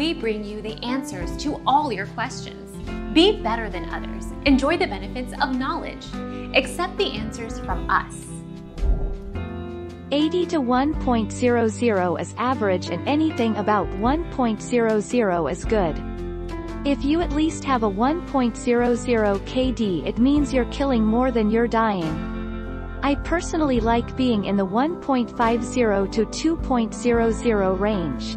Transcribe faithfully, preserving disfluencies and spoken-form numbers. we bring you the answers to all your questions. Be better than others. Enjoy the benefits of knowledge. Accept the answers from us. eighty to one point zero zero is average and anything about one point zero zero is good. If you at least have a one point zero zero K D, it means you're killing more than you're dying. I personally like being in the one point five zero to two point zero zero range.